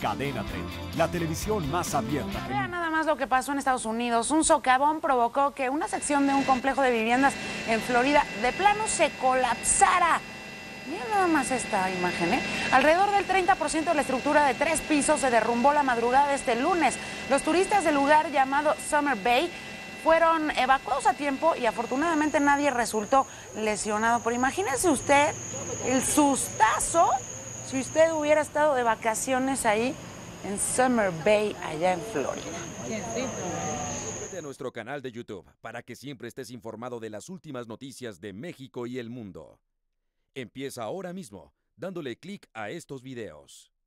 Cadena Tres, la televisión más abierta. Vean nada más lo que pasó en Estados Unidos. Un socavón provocó que una sección de un complejo de viviendas en Florida de plano se colapsara. Mira nada más esta imagen, ¿eh? Alrededor del 30% de la estructura de 3 pisos se derrumbó la madrugada de este lunes. Los turistas del lugar llamado Summer Bay fueron evacuados a tiempo y afortunadamente nadie resultó lesionado. Pero imagínense usted el sustazo si usted hubiera estado de vacaciones ahí en Summer Bay, allá en Florida. Suscríbete a nuestro canal de YouTube para que siempre estés informado de las últimas noticias de México y el mundo. Empieza ahora mismo dándole clic a estos videos.